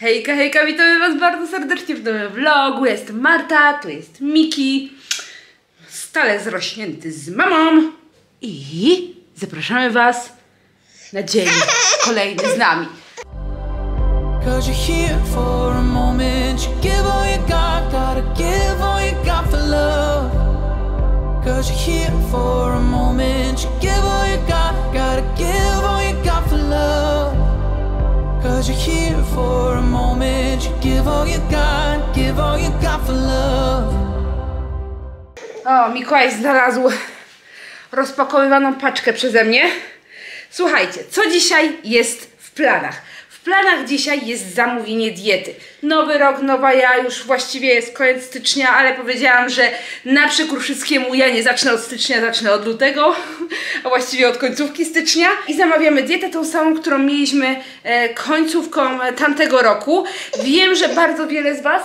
Hejka, hejka, witamy was bardzo serdecznie w nowym vlogu. Jestem Marta, tu jest Miki, stale zrośnięty z mamą. I zapraszamy was na dzień kolejny z nami. Cause you're here for a moment, you give all you got for love. O, Mikołaj znalazł rozpakowywaną paczkę przeze mnie. Słuchajcie, co dzisiaj jest w planach? W planach dzisiaj jest zamówienie diety. Nowy rok, nowa ja, już właściwie jest koniec stycznia, ale powiedziałam, że na przekór wszystkiemu ja nie zacznę od stycznia, zacznę od lutego, a właściwie od końcówki stycznia. I zamawiamy dietę tą samą, którą mieliśmy końcówką tamtego roku. Wiem, że bardzo wiele z was...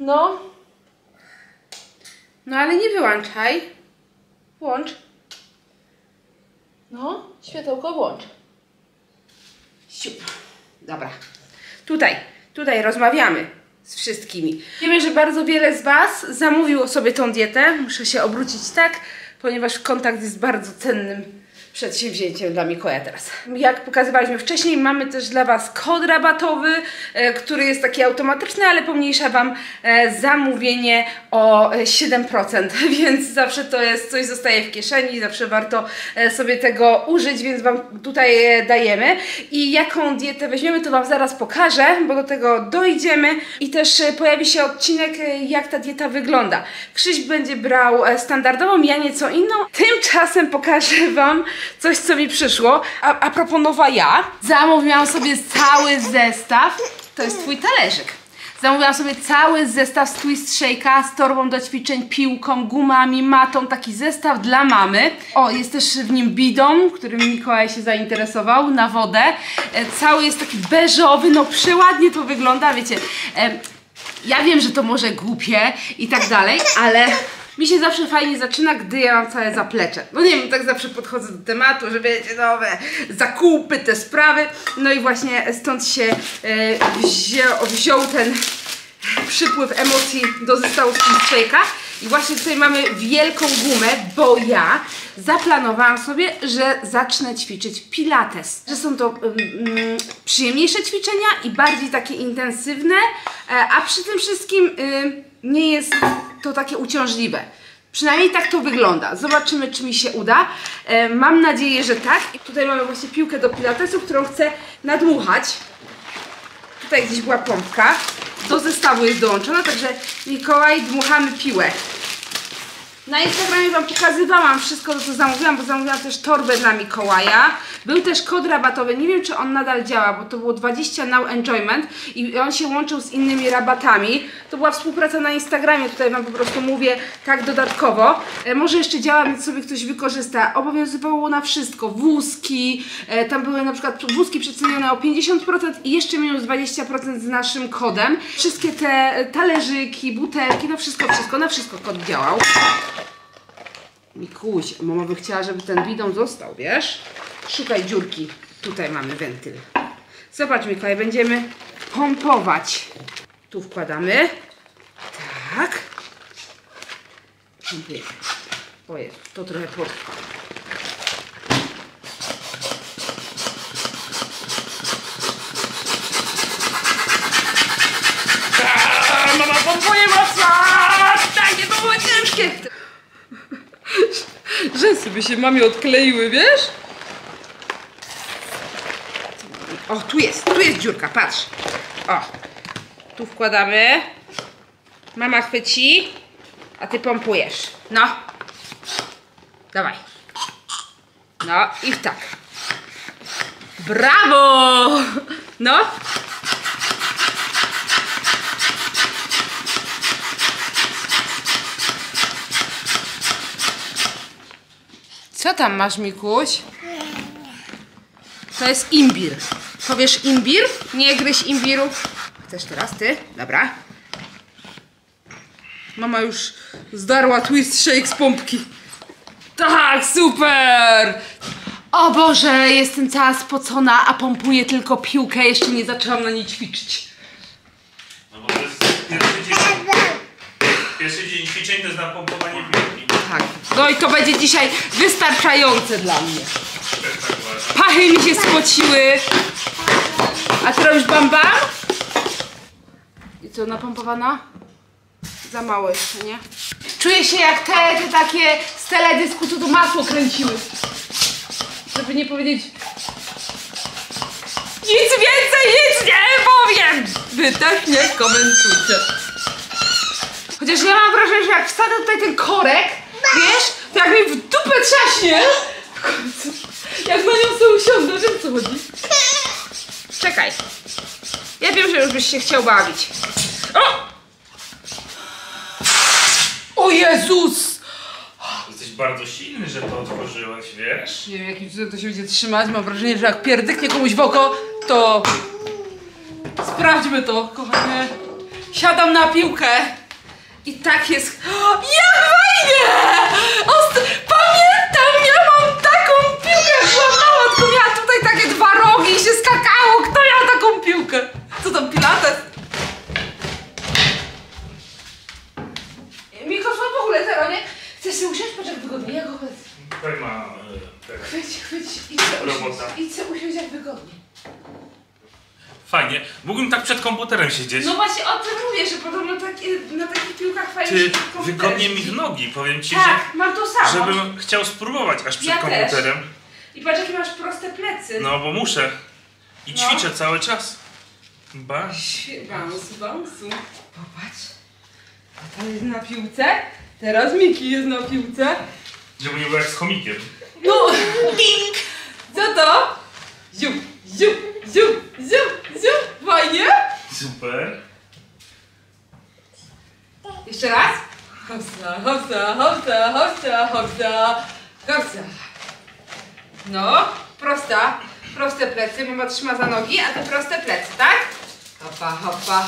No ale nie wyłączaj. Włącz. No, światełko włącz. Siup. Dobra, tutaj rozmawiamy z wszystkimi. Wiemy, że bardzo wiele z was zamówiło sobie tą dietę. Muszę się obrócić tak, ponieważ kontakt jest bardzo cennym przedsięwzięciem dla Mikołaja teraz. Jak pokazywaliśmy wcześniej, mamy też dla was kod rabatowy, który jest taki automatyczny, ale pomniejsza wam zamówienie o 7%, więc zawsze to jest, coś zostaje w kieszeni, zawsze warto sobie tego użyć, więc wam tutaj dajemy. I jaką dietę weźmiemy, to wam zaraz pokażę, bo do tego dojdziemy. I też pojawi się odcinek, jak ta dieta wygląda. Krzyś będzie brał standardową, ja nieco inną. Tymczasem pokażę wam coś, co mi przyszło. A propos nowa ja, zamówiłam sobie cały zestaw. To jest twój talerzyk. Zamówiłam sobie cały zestaw z Twistshaka, z torbą do ćwiczeń, piłką, gumami, matą. Taki zestaw dla mamy. O, jest też w nim bidon, którym Mikołaj się zainteresował, na wodę. Cały jest taki beżowy, no przeładnie to wygląda, wiecie. Ja wiem, że to może głupie i tak dalej, ale... mi się zawsze fajnie zaczyna, gdy ja mam całe zaplecze. No nie wiem, tak zawsze podchodzę do tematu, że wiecie, nowe zakupy, te sprawy. No i właśnie stąd się wziął ten przypływ emocji do zestawu z Twistshaka. I właśnie tutaj mamy wielką gumę, bo ja zaplanowałam sobie, że zacznę ćwiczyć pilates. Że są to przyjemniejsze ćwiczenia i bardziej takie intensywne, a przy tym wszystkim nie jest to takie uciążliwe. Przynajmniej tak to wygląda. Zobaczymy, czy mi się uda. Mam nadzieję, że tak. I tutaj mamy właśnie piłkę do pilatesu, którą chcę nadmuchać. Tutaj gdzieś była pompka. Do zestawu jest dołączona, także Mikołaj, dmuchamy piłę. Na Instagramie wam pokazywałam wszystko to, co zamówiłam, bo zamówiłam też torbę dla Mikołaja. Był też kod rabatowy, nie wiem, czy on nadal działa, bo to było 20NOWENJOYMENT i on się łączył z innymi rabatami. To była współpraca na Instagramie, tutaj wam po prostu mówię tak dodatkowo. Może jeszcze działa, więc sobie ktoś wykorzysta. Obowiązywało na wszystko, wózki, tam były na przykład wózki przecenione o 50% i jeszcze minus 20% z naszym kodem. Wszystkie te talerzyki, butelki, no wszystko, na wszystko kod działał. Mikuś, mama by chciała, żeby ten bidon został, wiesz? Szukaj dziurki. Tutaj mamy wentyl. Zobacz, Mikołaj, będziemy pompować. Tu wkładamy. Tak. Pompujemy. Ojej, to trochę potrwa. Mama pompuje mocno! Takie to było ciężkie! Rzęsy by się mamie odkleiły, wiesz? O, tu jest dziurka, patrz. O, tu wkładamy. Mama chwyci, a ty pompujesz. No, dawaj. No i tak. Brawo! No. Co tam masz, Mikuś? To jest imbir. Powiesz imbir? Nie gryź imbiru. Chcesz teraz ty? Dobra. Mama już zdarła Twistshake z pompki. Tak, super! O Boże, jestem cała spocona, a pompuję tylko piłkę. Jeszcze nie zaczęłam na niej ćwiczyć. No bo to jest pierwszy dzień ćwiczeń, to jest napompowanie piłki. Tak. No i to będzie dzisiaj wystarczające dla mnie. Pachy mi się spociły. A ty robisz bamba? I co, napompowana? Za mało jeszcze, nie? Czuję się jak te takie z teledysku, co tu masło kręciły. Żeby nie powiedzieć... Nic więcej, nic nie powiem! Wy też nie komentujcie. Chociaż ja mam wrażenie, że jak wsadzę tutaj ten korek, wiesz, to jak mi w dupę trzaśnie. W końcu. Jak na nią sobie usiądę, wiem co chodzi. Czekaj. Ja wiem, że już byś się chciał bawić. O! O Jezus! Jesteś bardzo silny, że to otworzyłeś, wiesz? Nie wiem, jakim cudem to się będzie trzymać. Mam wrażenie, że jak pierdyknie komuś w oko, to... Sprawdźmy to, kochanie. Siadam na piłkę. I tak jest... Jak fajnie! Pamiętam, ja mam taką piłkę! Była mała, tylko miała tutaj takie dwa rogi i się skakało. Kto miał taką piłkę? Co tam, pilates? Mikrofon w ogóle, zero, nie? Chcesz się usiąść? Poczekaj wygodnie, jak go chwyć. Tutaj ma... Chwyć, idź się usiąść jak wygodnie. Fajnie. Mógłbym tak przed komputerem siedzieć. No właśnie o tym mówię, że podobno na takich piłkach fajnie się wygodnie mi w nogi, powiem ci, tak, że... mam to samo. Żebym chciał spróbować aż przed komputerem. Też. I patrz, jakie masz proste plecy. No, bo muszę. I ćwiczę cały czas. Bounce. Popatrz. A ta jest na piłce. Teraz Miki jest na piłce. Żeby nie było jak z chomikiem. No, ding! Co to? Ziup! Fajnie? Super! Jeszcze raz? Hopsa! No, proste plecy, mama trzyma za nogi, a te proste plecy, tak? Hopsa!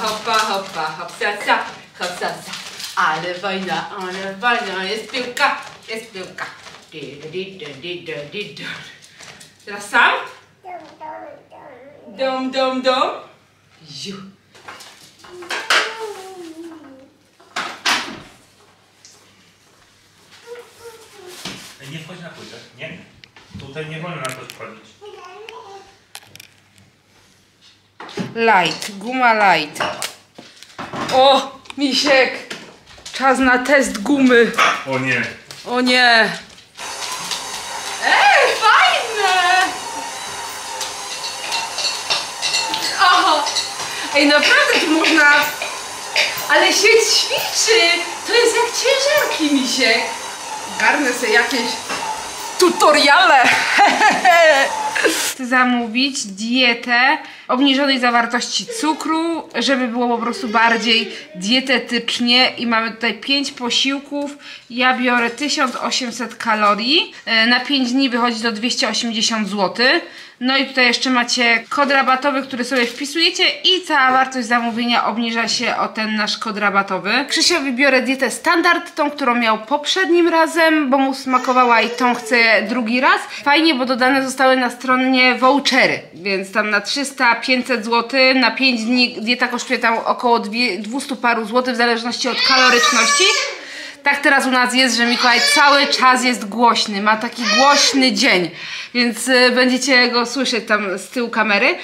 Ale fajna, jest piłka! Teraz sam? Dom. Ziu. Nie wchodź na płytę, nie? Tutaj nie wolno na to wchodzić. Light, guma light. O, Misiek! Czas na test gumy. O nie! Ej, fajne! Oho! Ej, naprawdę tu można... Ale się ćwiczy! To jest jak ciężarki, Misiek! Garnę sobie jakieś tutoriale! Chcę zamówić dietę obniżonej zawartości cukru, żeby było po prostu bardziej dietetycznie i mamy tutaj 5 posiłków. Ja biorę 1800 kalorii, na 5 dni wychodzi to 280 zł. No i tutaj jeszcze macie kod rabatowy, który sobie wpisujecie i cała wartość zamówienia obniża się o ten nasz kod rabatowy. Krzysiowi biorę dietę standard, tą, którą miał poprzednim razem, bo mu smakowała i tą chcę drugi raz. Fajnie, bo dodane zostały na stronie vouchery, więc tam na 300-500 zł, na 5 dni dieta kosztuje tam około 200 paru złotych, w zależności od kaloryczności. Tak teraz u nas jest, że Mikołaj cały czas jest głośny, ma taki głośny dzień, więc będziecie go słyszeć tam z tyłu kamery,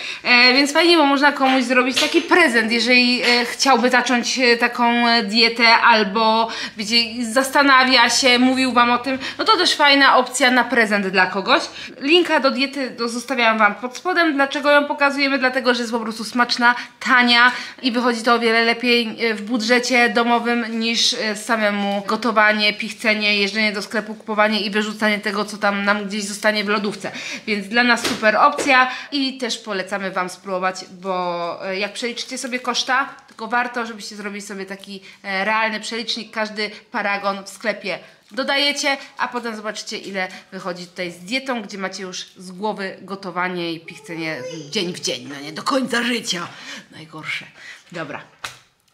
więc fajnie, bo można komuś zrobić taki prezent, jeżeli chciałby zacząć taką dietę albo wiecie, zastanawia się, mówił wam o tym, no to też fajna opcja na prezent dla kogoś. Linka do diety zostawiam wam pod spodem. Dlaczego ją pokazujemy? Dlatego, że jest po prostu smaczna, tania i wychodzi to o wiele lepiej w budżecie domowym niż samemu gotowanie, pichcenie, jeżdżenie do sklepu, kupowanie i wyrzucanie tego, co tam nam gdzieś zostanie w lodówce. Więc dla nas super opcja i też polecamy wam spróbować, bo jak przeliczycie sobie koszta, tylko warto, żebyście zrobili sobie taki realny przelicznik, każdy paragon w sklepie dodajecie, a potem zobaczycie, ile wychodzi tutaj z dietą, gdzie macie już z głowy gotowanie i pichcenie dzień w dzień, no nie, do końca życia. Najgorsze. Dobra,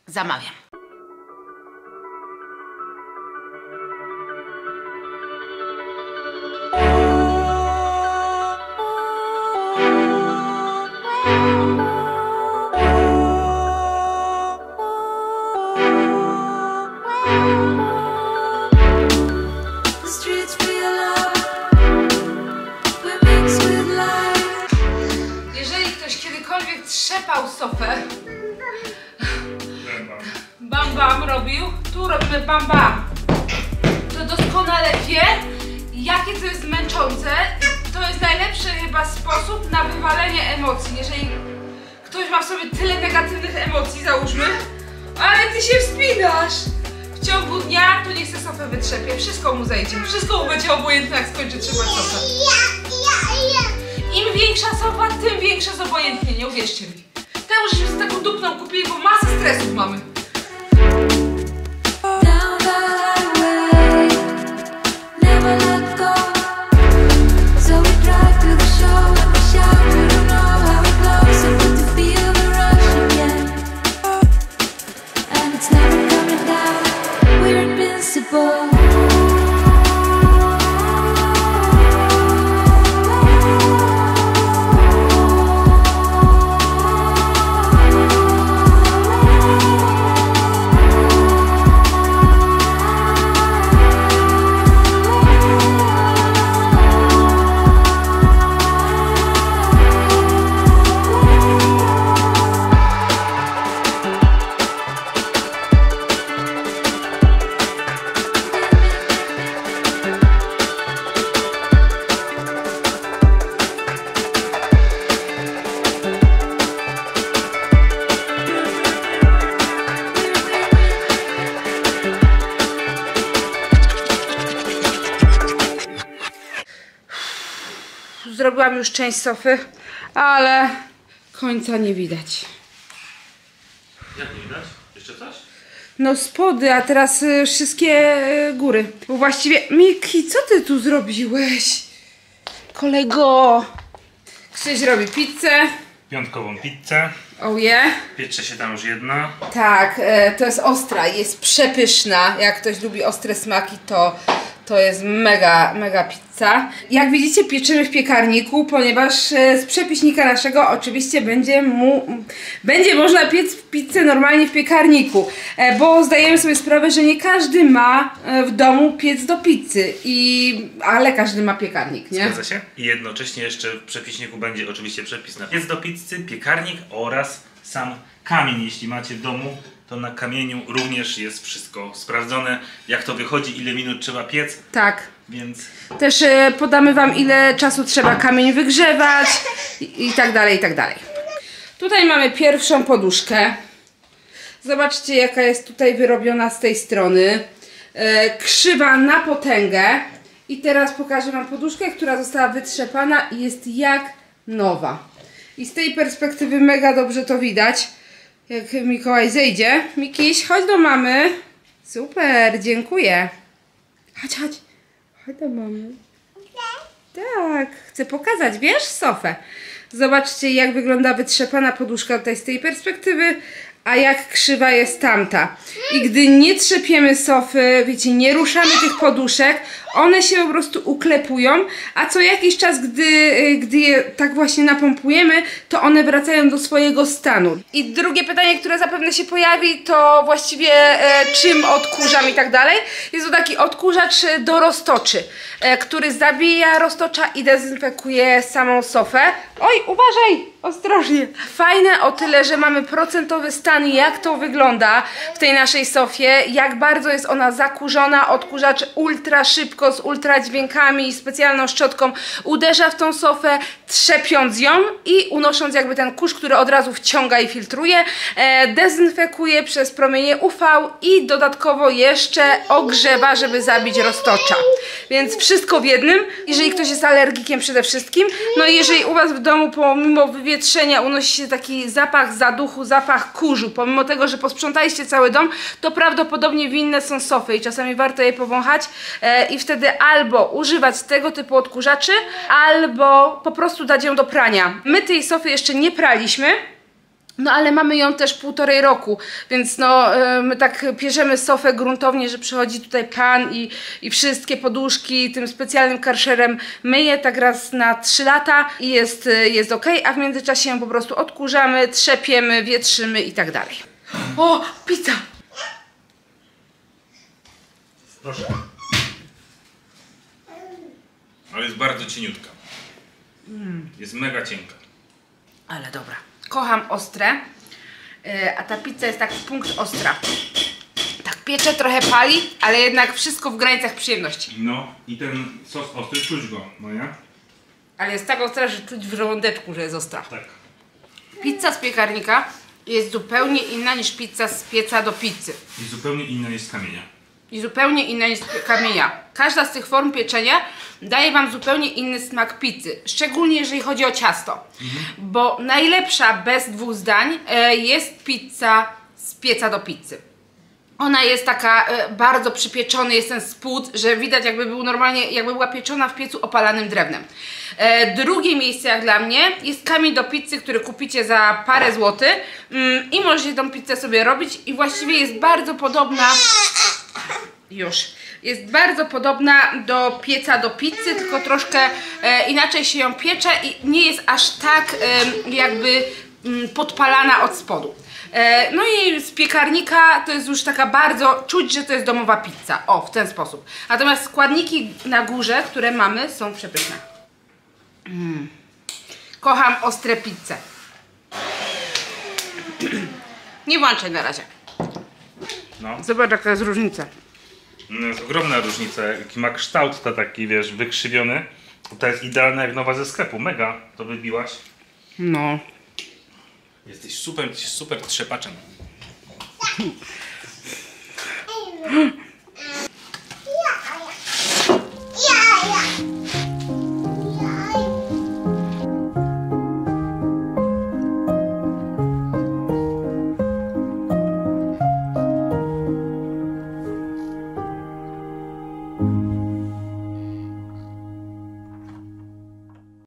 zamawiam. bam bam robił, tu robimy bam bam. To doskonale wie, jakie to jest męczące. To jest najlepszy chyba sposób na wywalenie emocji. Jeżeli ktoś ma w sobie tyle negatywnych emocji, załóżmy, ale ty się wspinasz. W ciągu dnia to niech se sofę wytrzepie, wszystko mu zejdzie, wszystko mu będzie obojętne, jak skończy trzymać sofę. Im większa sofa, tym większe zobojętnienie, uwierzcie mi. Temu żeśmy z taką dupną kupili, bo masę stresów mamy. Zrobiłam już część sofy, ale końca nie widać. Jak nie widać? Jeszcze coś? No spody, a teraz wszystkie góry. Bo właściwie... Miki, co ty tu zrobiłeś? Kolego! Krzyś robi pizzę. Piątkową pizzę. Oje. Piecze się tam już jedna. Tak, to jest ostra, jest przepyszna. Jak ktoś lubi ostre smaki, to... To jest mega, mega pizza. Jak widzicie, pieczymy w piekarniku, ponieważ z przepiśnika naszego oczywiście będzie można piec pizzę normalnie w piekarniku, bo zdajemy sobie sprawę, że nie każdy ma w domu piec do pizzy, ale każdy ma piekarnik, nie? Zgadza się. I jednocześnie jeszcze w przepiśniku będzie oczywiście przepis na piec do pizzy, piekarnik oraz sam kamień, jeśli macie w domu. To na kamieniu również jest wszystko sprawdzone, jak to wychodzi, ile minut trzeba piec. Tak. Więc... Też podamy wam, ile czasu trzeba kamień wygrzewać i tak dalej, i tak dalej. Tutaj mamy pierwszą poduszkę. Zobaczcie, jaka jest tutaj wyrobiona z tej strony. Krzywa na potęgę. I teraz pokażę wam poduszkę, która została wytrzepana i jest jak nowa. I z tej perspektywy mega dobrze to widać. Jak Mikołaj zejdzie. Mikiś, chodź do mamy. Super, dziękuję. Chodź, chodź. Chodź do mamy. Tak, chcę pokazać, wiesz, sofę. Zobaczcie, jak wygląda wytrzepana poduszka tutaj z tej perspektywy, a jak krzywa jest tamta. I gdy nie trzepiemy sofy, wiecie, nie ruszamy tych poduszek, one się po prostu uklepują, a co jakiś czas, gdy je tak właśnie napompujemy, to one wracają do swojego stanu. I drugie pytanie, które zapewne się pojawi, to właściwie czym odkurzam i tak dalej. Jest to taki odkurzacz do roztoczy, który zabija, roztocza i dezynfekuje samą sofę. Oj, uważaj, ostrożnie. Fajne o tyle, że mamy procentowy stan, jak to wygląda w tej naszej sofie, jak bardzo jest ona zakurzona. Odkurzacz ultra szybko, z ultradźwiękami i specjalną szczotką uderza w tą sofę, trzepiąc ją i unosząc jakby ten kurz, który od razu wciąga i filtruje, dezynfekuje przez promienie UV i dodatkowo jeszcze ogrzewa, żeby zabić roztocza. Więc wszystko w jednym, jeżeli ktoś jest alergikiem przede wszystkim. No i jeżeli u was w domu pomimo wywietrzenia unosi się taki zapach zaduchu, zapach kurzu, pomimo tego, że posprzątaliście cały dom, to prawdopodobnie winne są sofy i czasami warto je powąchać i wtedy albo używać tego typu odkurzaczy, albo po prostu dać ją do prania. My tej sofy jeszcze nie praliśmy, no ale mamy ją też 1,5 roku, więc no my tak pierzemy sofę gruntownie, że przychodzi tutaj pan i wszystkie poduszki tym specjalnym karszerem myje tak raz na 3 lata i jest ok, a w międzyczasie ją po prostu odkurzamy, trzepiemy, wietrzymy i tak dalej. O, pizza! Proszę. Ale jest bardzo cieniutka. Jest mega cienka. Ale dobra. Kocham ostre. a ta pizza jest tak punkt ostra. Tak piecze, trochę pali, ale jednak wszystko w granicach przyjemności. No i ten sos ostry, czuć go, no nie? Ale jest tak ostra, że czuć w żołądeczku, że jest ostra. Tak. Pizza z piekarnika jest zupełnie inna niż pizza z pieca do pizzy. I zupełnie inna jest z kamienia. I zupełnie inna jest z kamienia. Każda z tych form pieczenia daje wam zupełnie inny smak pizzy. Szczególnie jeżeli chodzi o ciasto. Bo najlepsza, bez dwóch zdań, jest pizza z pieca do pizzy. Ona jest taka bardzo przypieczony, jest ten spód, że widać jakby był normalnie, jakby była pieczona w piecu opalanym drewnem. Drugie miejsce jak dla mnie jest kamień do pizzy, który kupicie za parę złotych i możecie tą pizzę sobie robić i właściwie jest bardzo podobna do pieca do pizzy, tylko troszkę inaczej się ją piecze i nie jest aż tak jakby podpalana od spodu. No i z piekarnika to jest już taka bardzo, czuć, że to jest domowa pizza, o, w ten sposób. Natomiast składniki na górze, które mamy, są przepyszne. Kocham ostre pizze. Nie włączaj na razie. No. Zobacz, jaka jest różnica. No, jest ogromna różnica, jaki ma kształt ta taki, wiesz, wykrzywiony. To jest idealna jak nowa ze sklepu, mega, to wybiłaś. No. Jesteś super, super trzepaczem.